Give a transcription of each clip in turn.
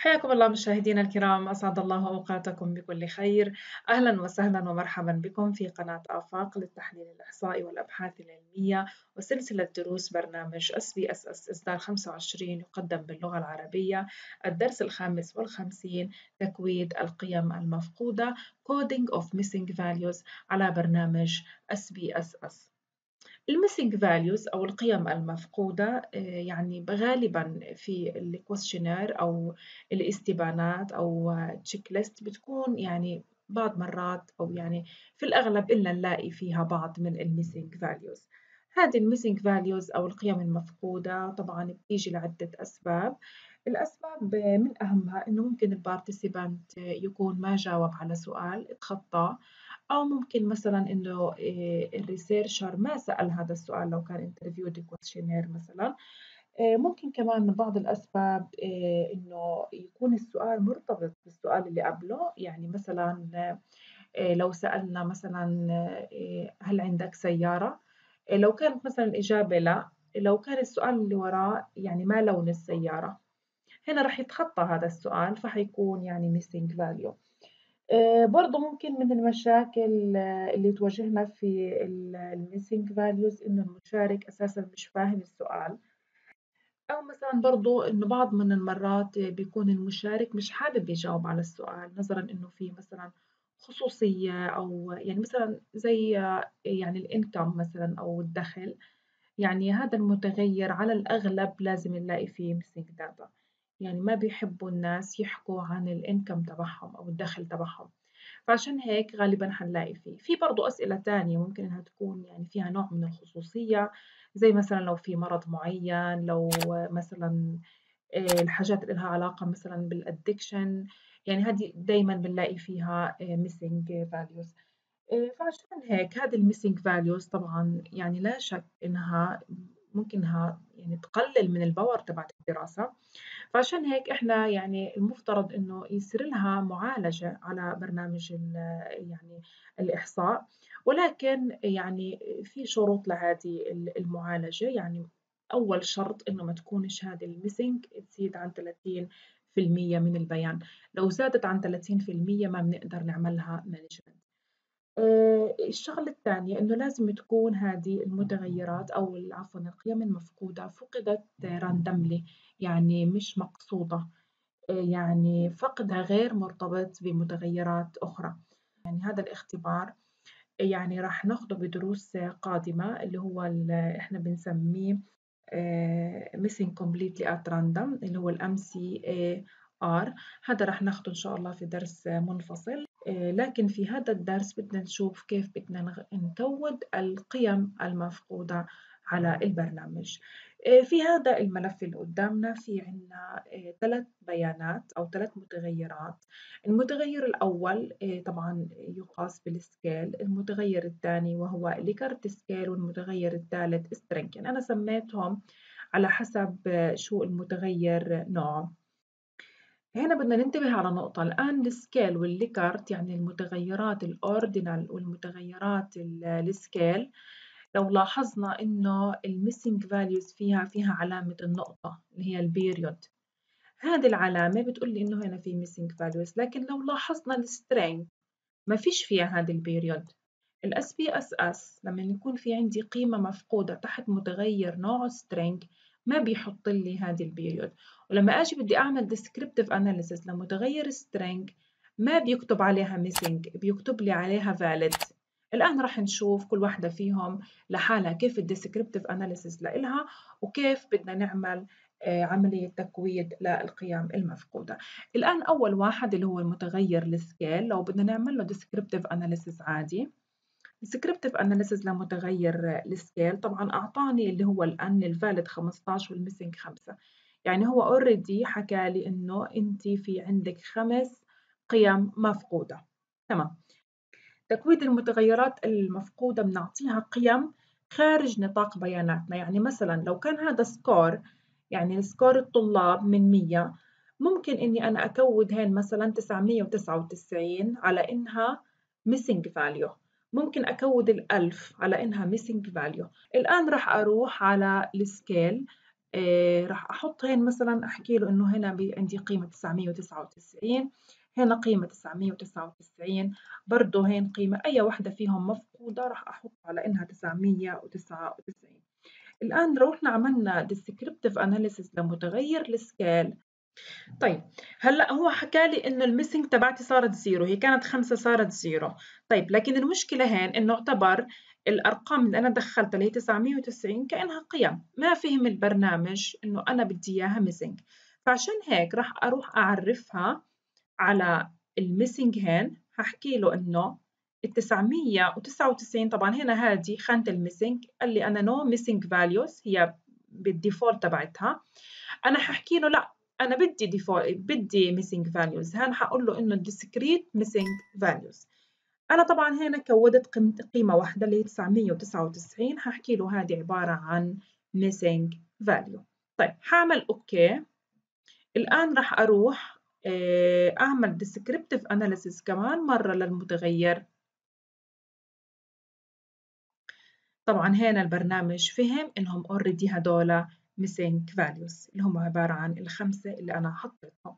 حياكم الله مشاهدينا الكرام، أسعد الله أوقاتكم بكل خير. أهلا وسهلا ومرحبا بكم في قناة آفاق للتحليل الإحصائي والأبحاث العلمية وسلسلة دروس برنامج SPSS إصدار 25 يقدم باللغة العربية، الدرس 55 تكويد القيم المفقودة Coding of Missing Values على برنامج SPSS. الميسنج فاليوز أو القيم المفقودة يعني غالبا في الكويشنير أو الاستبانات أو تشيك ليست بتكون يعني بعض مرات أو يعني في الأغلب إلا نلاقي فيها بعض من الميسنج فاليوز. هذه الميسنج فاليوز أو القيم المفقودة طبعا بتيجي لعدة أسباب. الأسباب من أهمها إنه ممكن البارتيسيبانت يكون ما جاوب على سؤال اتخطاه، أو ممكن مثلا إنه الريسيرشر ما سأل هذا السؤال لو كان انترفيو دي كويشنير مثلا. ممكن كمان من بعض الأسباب إنه يكون السؤال مرتبط بالسؤال اللي قبله، يعني مثلا لو سألنا مثلا هل عندك سيارة، لو كانت مثلا الإجابة لا، لو كان السؤال اللي وراه يعني ما لون السيارة، هنا رح يتخطى هذا السؤال فحيكون يعني missing value. برضو ممكن من المشاكل اللي تواجهنا في الميسنج فاليوز إنه المشارك أساساً مش فاهم السؤال، أو مثلاً برضو إنه بعض من المرات بيكون المشارك مش حابب يجاوب على السؤال نظراً إنه في مثلاً خصوصية، أو يعني مثلاً زي يعني الإنكم مثلاً أو الدخل، يعني هذا المتغير على الأغلب لازم نلاقي فيه ميسنج داتا، يعني ما بيحبوا الناس يحكوا عن الانكم تبعهم أو الدخل تبعهم، فعشان هيك غالباً حنلاقي فيه. في برضو أسئلة تانية ممكن إنها تكون يعني فيها نوع من الخصوصية، زي مثلاً لو في مرض معين، لو مثلاً الحاجات اللي لها علاقة مثلاً بالأدكشن، يعني هذه دايماً بنلاقي فيها missing values. فعشان هيك هذه الميسنج values طبعاً يعني لا شك إنها ممكنها يعني تقلل من الباور تبعت الدراسة، فعشان هيك إحنا يعني المفترض إنه يصير لها معالجة على برنامج يعني الإحصاء، ولكن يعني في شروط لهذه المعالجة. يعني أول شرط إنه ما تكونش هذه الميسنج تزيد عن 30% من البيان، لو زادت عن 30% ما بنقدر نعملها مانجمنت. الشغلة الثانية إنه لازم تكون هذه المتغيرات أو عفوا القيم المفقودة فقدت راندملي، يعني مش مقصودة، يعني فقدها غير مرتبط بمتغيرات أخرى. يعني هذا الاختبار يعني راح ناخده بدروس قادمة، اللي هو اللي إحنا بنسميه missing completely at random اللي هو MCAR. هذا راح ناخده إن شاء الله في درس منفصل، لكن في هذا الدرس بدنا نشوف كيف بدنا نكود القيم المفقودة على البرنامج. في هذا الملف اللي قدامنا في عنا 3 بيانات أو 3 متغيرات. المتغير الأول طبعا يقاس بالسكيل، المتغير الثاني وهو ليكرت سكيل، والمتغير الثالث سترينج. يعني أنا سميتهم على حسب شو المتغير نوعه. هنا بدنا ننتبه على نقطة. الآن السكيل والليكرت يعني المتغيرات الأوردينال والمتغيرات السكيل، لو لاحظنا إنه الميسنج فاليوز فيها علامة النقطة اللي هي البيريود، هذه العلامة بتقول لي إنه هنا في ميسنج فاليوز. لكن لو لاحظنا السترينج ما فيش فيها هذه البيريود. الاس بي اس اس لما يكون في عندي قيمة مفقودة تحت متغير نوعه سترينج ما بيحط لي هذه البيريود، ولما اجي بدي اعمل descriptive analysis لمتغير string ما بيكتب عليها missing، بيكتب لي عليها valid. الان راح نشوف كل واحدة فيهم لحالها كيف descriptive analysis لإلها، وكيف بدنا نعمل عملية تكويد للقيم المفقودة. الان اول واحد اللي هو المتغير السكيل، لو بدنا نعمل له descriptive analysis عادي descriptive analysis لمتغير السكيل، طبعا أعطاني اللي هو الآن الفالد 15 والميسنج 5، يعني هو already حكى لي إنه أنت في عندك 5 قيم مفقودة. تمام. تكويد المتغيرات المفقودة بنعطيها قيم خارج نطاق بياناتنا، يعني مثلا لو كان هذا سكور، يعني سكور الطلاب من 100، ممكن إني أنا أكود هين مثلا 999 على إنها missing value، ممكن أكود 1000 على إنها missing value. الآن راح أروح على السكيل راح احط هين مثلا، احكي له انه هنا عندي قيمه 999، هنا قيمه 999، برضه هين قيمه، اي واحده فيهم مفقوده راح احط على انها 999. الان روحنا عملنا ديسكريبتيف اناليسيس لمتغير السكال. طيب هلا هو حكى لي انه الميسنج تبعتي صارت زيرو، هي كانت 5 صارت زيرو. طيب لكن المشكله هين انه اعتبر الارقام اللي انا دخلتها اللي هي 990 كانها قيم، ما فهم البرنامج انه انا بدي اياها ميسنج، فعشان هيك راح اروح اعرفها على الميسنج. هين هحكي له انه ال 999، طبعا هنا هذه خانه الميسنج، قال لي انا نو ميسنج فاليوز، هي بالديفولت تبعتها. انا ححكي له لا، انا بدي ميسنج فاليوز. هان حقول له انه ديسكريت ميسنج فاليوز. انا طبعا هنا كودت قيمه واحده اللي هي 999، هحكي له هذه عباره عن ميسنج فاليو. طيب حعمل اوكي. الان راح اروح اعمل ديسكريبتيف اناليسيس كمان مره للمتغير. طبعا هنا البرنامج فهم انهم اوريدي هدول missing values اللي هم عبارة عن ال5 اللي أنا حطيتهم.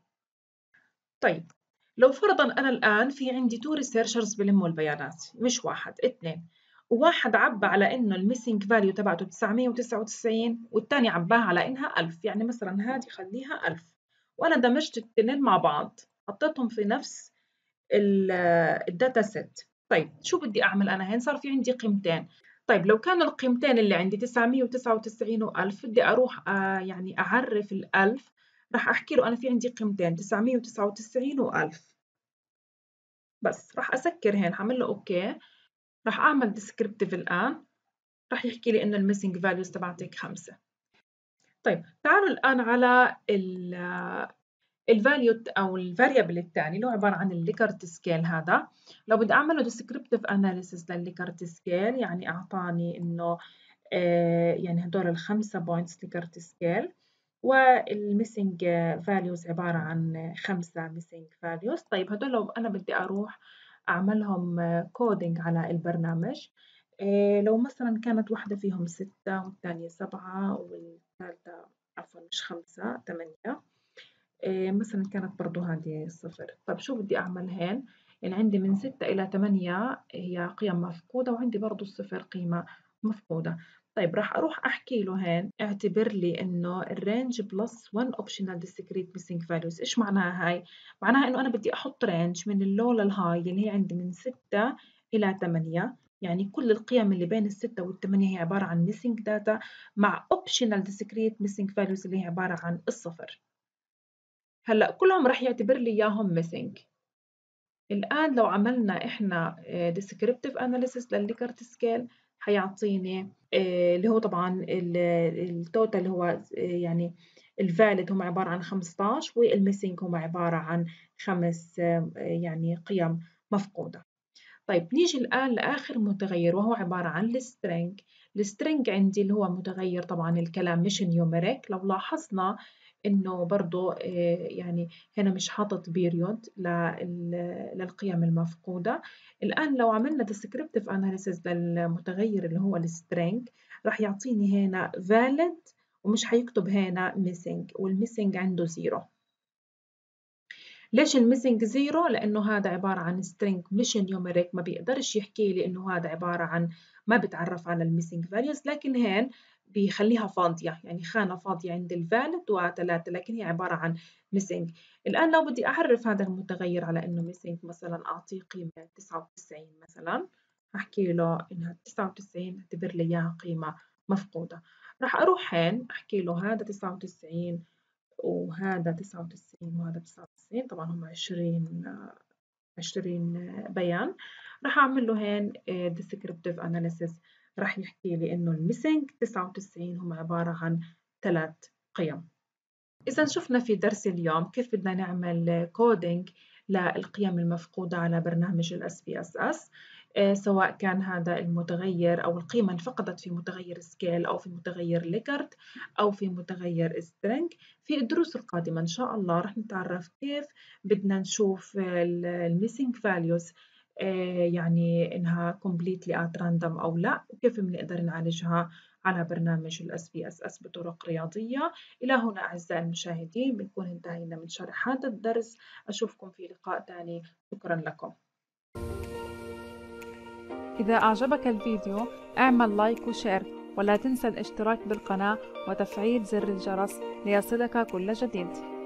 طيب لو فرضا أنا الآن في عندي 2 ريسيرشرز بلموا البيانات، مش واحد 2، وواحد عبى على إنه الميسنج فاليو تبعته 999 والتاني عباها على إنها 1000، يعني مثلا هذه خليها 1000، وأنا دمجت التنين مع بعض حطيتهم في نفس الداتا سيت. طيب شو بدي أعمل أنا هين؟ صار في عندي قيمتين. طيب لو كان القيمتين اللي عندي 999 و1000، بدي أروح يعني أعرف ال1000، راح أحكي له أنا في عندي قيمتين 999 و1000 بس. راح أسكر هين، حعمل له أوكي. راح أعمل ديسكريبتيف الآن، راح يحكي لي إنه الميسنج فاليوز تبعتك 5. طيب تعالوا الآن على الفاليو أو الفاريبل الثاني اللي هو عبارة عن الليكرت سكيل. هذا لو بدي أعمله ديسكريبتيف أناليسيس للليكرت سكيل، يعني أعطاني إنه يعني هدول ال5 بوينتس ليكرت سكيل، والميسنج فاليوز عبارة عن 5 ميسنج فاليوز. طيب هدول لو أنا بدي أروح أعملهم كودينج على البرنامج، لو مثلا كانت واحدة فيهم 6 والثانية 7 والثالثة عفوا مش 5 8، مثلا كانت برضو هذه 0. طب شو بدي أعمل هين؟ يعني عندي من 6 إلى 8 هي قيم مفقودة، وعندي برضو 0 قيمة مفقودة. طيب راح أروح أحكي له هين اعتبر لي إنه الرينج بلس 1 optional discrete missing values. إيش معناها هاي؟ معناها إنه أنا بدي أحط رينج من اللو للهاي اللي هي عندي من 6 إلى 8، يعني كل القيم اللي بين 6 وال8 هي عبارة عن missing data، مع optional discrete missing values اللي هي عبارة عن 0. هلا كلهم راح يعتبر لي اياهم ميسنج. الان لو عملنا احنا ديسكريبتيف اناليسيس للليكرت سكيل، حيعطيني اللي هو طبعا التوتال هو يعني الفاليد هم عباره عن 15، والميسنج هم عباره عن 5 يعني قيم مفقوده. طيب نيجي الان لاخر متغير وهو عباره عن السترينج. السترينج عندي اللي هو متغير طبعا الكلام مش نيوميريك. لو لاحظنا إنه برضو يعني هنا مش حاطط بيريود للقيم المفقودة. الآن لو عملنا descriptive analysis للمتغير اللي هو السترينج، راح يعطيني هنا valid ومش حيكتب هنا missing، والmissing عنده 0. ليش الميسنج 0؟ لأنه هذا عبارة عن string مش نيوميريك، ما بيقدرش يحكي لي إنه هذا عبارة عن، ما بتعرف على الميسنج values، لكن هين بيخليها فاضية، يعني خانة فاضية عند الفالد و3، لكن هي عبارة عن ميسنج. الآن لو بدي أعرف هذا المتغير على إنه ميسنج، مثلا أعطيه قيمة 99 مثلا، أحكي له إنها 99، اعتبر لي إياها قيمة مفقودة. راح أروح هين أحكي له هذا 99 وهذا 99 وهذا 99، طبعا هم 20 بيان. راح أعمل له هين descriptive analysis، راح يحكي لي إنه الميسنج 99 هم عبارة عن 3 قيم. إذا شفنا في درس اليوم كيف بدنا نعمل كودينج للقيم المفقودة على برنامج ال SPSS، سواء كان هذا المتغير أو القيمة انفقدت في متغير سكيل أو في متغير ليكرت أو في متغير سترينج. في الدروس القادمة إن شاء الله رح نتعرف كيف بدنا نشوف الميسنج فاليوز يعني إنها completely at random أو لا، وكيف بنقدر نعالجها على برنامج ال SPSS بطرق رياضية. إلى هنا أعزائي المشاهدين بنكون انتهينا من شرح هذا الدرس، أشوفكم في لقاء ثاني، شكرا لكم. إذا أعجبك الفيديو اعمل لايك وشير، ولا تنسى الاشتراك بالقناة وتفعيل زر الجرس ليصلك كل جديد.